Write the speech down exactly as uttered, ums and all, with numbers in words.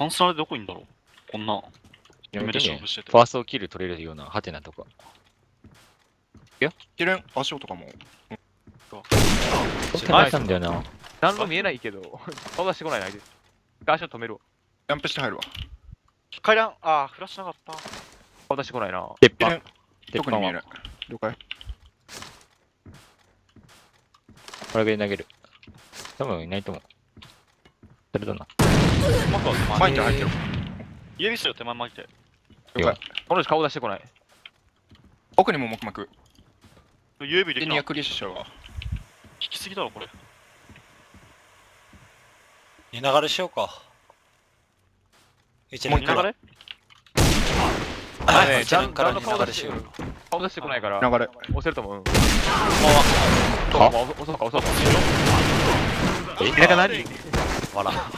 三砂でどこいんだろう。こんなやめてね。ファーストをキル取れるようなハテナとか。いや、キレン足音とかも。あいたんだよな。何も見えないけど、顔出してこないないで。足を止めるわ。ジャンプして入るわ。階段、ああ、フラッシュなかった。顔出してこないな。鉄板。特に見えない。了解。これで投げる。多分いないと思う。それだな。巻いて入ってる。指すよ、手前巻いて。了解。この人顔出してこない。奥にも黙々。指でにひゃくリッシュは。引きすぎだろ、これ。寝ながらしようか。一連から。もう流れ？あ、ね、ジャンから寝ながらしよう。顔出してこないから。流れ。押せると思う。あ、押そうか、押そうか。え、なんか何？わら。